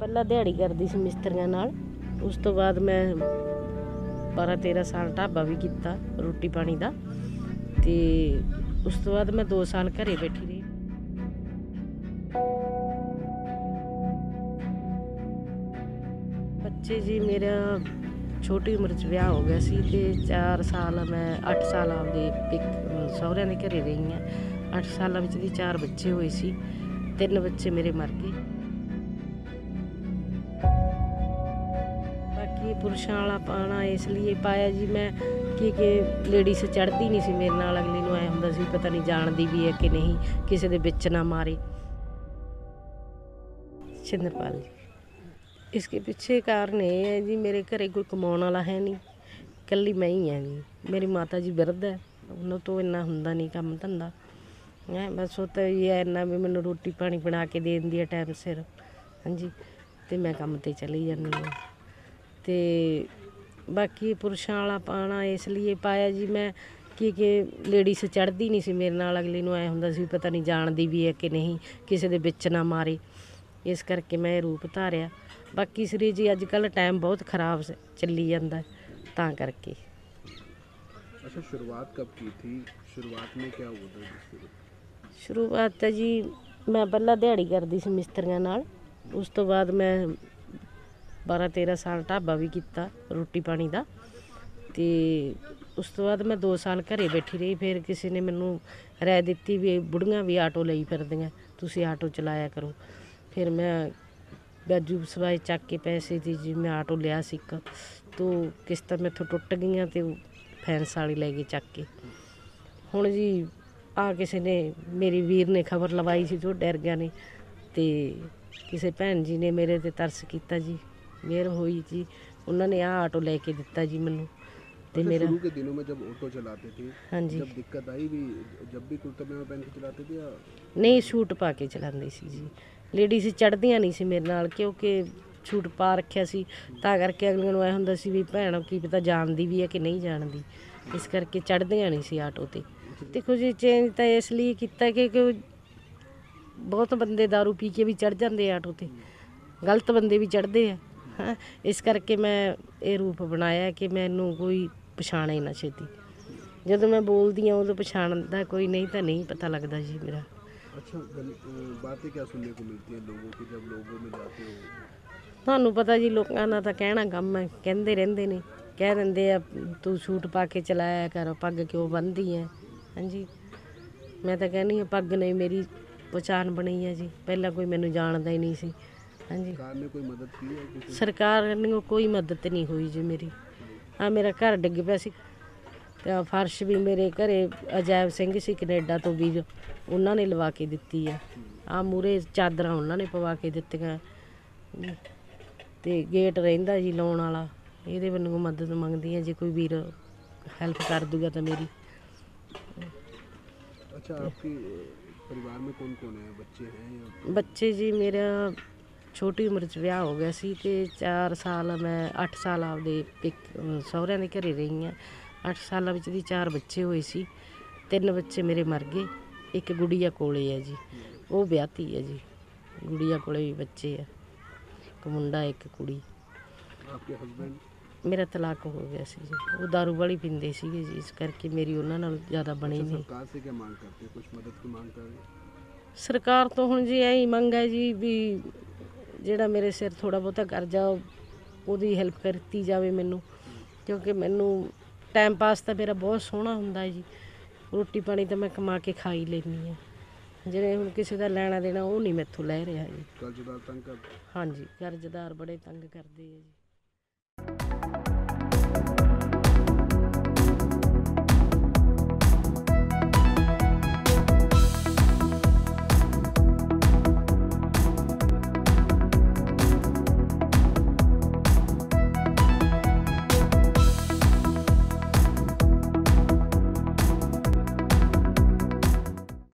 पहला दिहाड़ी करती सी मिस्त्रियां नाल। उस तो बाद मैं 12-13 साल ढाबा भी किया रोटी पानी का। तो उस तो बाद मैं 2 साल घरें बैठी रही। बच्चे जी मेरा छोटी उम्र च ब्याह हो गया सी ते 4 साल मैं 8 साल आपके सहुरियां दे घरें रही हाँ। 8 साल विच दी 4 बच्चे होए सी, 3 बच्चे मेरे मर गए। बाकी पुरुषां वाला पाना इसलिए पाया जी मैं कि लेडीस चढ़ती नहीं सी मेरे नाल। अगले नूं ऐ हुंदा सी पता नहीं जानदी भी है कि नहीं, किसी दे विच ना मारे। छिंदरपाल जी इसके पीछे कारण ये है जी मेरे घरे कोई कमाने वाला है नहीं, कली मैं ही है जी। मेरी माता जी बिरध है, उन्होंने तो इन्ना हुंदा नहीं कम धंधा है, बस वो तो ये इन्ना भी मैं रोटी पानी बना के दे दी है टाइम सिर। हाँ जी, तो मैं कम ते चली जानी हूँ। तो बाकी पुरुषां वाला पाना इसलिए पाया जी मैं कि लेडीस चढ़ती नहीं सी मेरे नाल। अगले नूं ऐ हुंदा सी पता नहीं जानदी भी है कि नहीं, किसी दे विच ना मारे, इस करके मैं रूप धारिया। बाकी शरीर जी अजकल टाइम बहुत खराब चली जाता है तां करके। अच्छा, शुरुआत कब की थी? शुरुआत में क्या हुआ था? शुरुआत जी मैं पहला दिहाड़ी करती सी मिस्त्रियां नाल। उस तो बाद मैं 12-13 साल ढाबा भी किया रोटी पानी का। तो उस तो बाद मैं 2 साल घरें बैठी रही। फिर किसी ने मैनू राय दी भी बुढ़ियां भी आटो लई फिरदियां, तुसीं आटो चलाया करो। फिर मैं बाजू सवाए चक के पैसे थी जी मैं आटो लिया सिक, तो किस्त मेथों टुट गई तो फैंस वाली ले गई चक के। हूँ जी आ किसी ने मेरी वीर ने खबर लवाई सी जो डरगिया ने, तो किसी भैन जी ने मेरे ते तरस किया जी, मेहर हुई जी, उन्होंने आ आटो लेके दिता जी मैनू। तो मेरा शुरू के दिनों में जब ऑटो चलाते थे, हाँ जी, जब दिक्कत आई भी, जब भी कुर्ता में पहन के चलाते थे या नहीं सूट पा के चलाती सी जी। लेडीस चढ़दियाँ नहीं सी मेरे नाल क्योंकि सूट पा रखिया सी, तां करके अगलियां नूं ऐ हुंदा सी भी भैण की पता जानदी भी है कि नहीं जानदी, इस करके चढ़दियाँ नहीं सी आटो ते। देखो जी चेंज तो इसलिए किया कि बहुत बंदे दारू पी के भी चढ़ जाते आटो ते, गलत बंदे भी चढ़ते हैं। हाँ, इस करके मैं ये रूप बनाया कि मैनू कोई पछाणे ना छेती। जदों मैं बोलदी हाँ उदों पछाणदा कोई नहीं, तो नहीं पता लगता जी मेरा। अच्छा, बातें क्या सुनने को मिलती हैं लोगों की जब लोगों में जाते हो? तुहानू पता जी लोगों का तो कहना गम है, कहते रहते ने, कह देंगे तू सूट पा के चलाया कर, पग क्यों बनती है। हाँ जी, मैं तो कहनी हाँ पग नहीं मेरी पहचान बनी है जी, पहला कोई मैनू जानता ही नहीं सी। हाँ जी, सरकार ने कोई मदद की है? सरकार ने कोई मदद नहीं हुई जी मेरी। हाँ, मेरा घर डिग पिया सी, फर्श भी मेरे घरे अजैब सिंह से कनेडा तो भी उन्होंने लवा के दी है। आ मूहरे चादर उन्होंने पवा के दित्तियां, ते गेट रहिंदा जी लाउण वाला, इहदे वल्लों मदद मंगदी है जी कोई वीर हैल्प कर दूगा तो मेरी। अच्छा, आपके परिवार में कौन कौन है? बच्चे हैं? बच्चे जी मेरा छोटी उम्र च ब्याह हो गया सी ते 4 साल मैं 8 साल आपके सहुरियां दे घरें रही हाँ। 8 साल विच दी 4 बच्चे होए सी, 3 बच्चे मेरे मर गए। एक गुड़िया कोले है जी, वो ब्याहती है जी, गुड़िया कोले भी बच्चे है, एक मुंडा एक कुड़ी। आपके हस्बैंड? मेरा तलाक हो गया सी जी, वो दारू वाली पींदे सीगे जी, इस करके मेरी उन्हां नाल ज़्यादा बनी नहीं। सरकार से क्या मांग करते हो? कुछ मदद की मांग कर रहे हो? सरकार तो हुण जी यही मंग है जी भी जिहड़ा मेरे सिर थोड़ा बहुता करजा ओहदी हैल्प करती जावे मैनू, क्योंकि मैनू टाइम पास तो मेरा बहुत सोहना हुंदा है जी। रोटी पानी तो मैं कमा के खा ही लैनी है, जिवें हुण किसी का लैना देना वो नहीं मेथों लै रहा जी। कर्जदार तंग कर? हाँ जी, कर्जदार बड़े तंग करते हैं जी।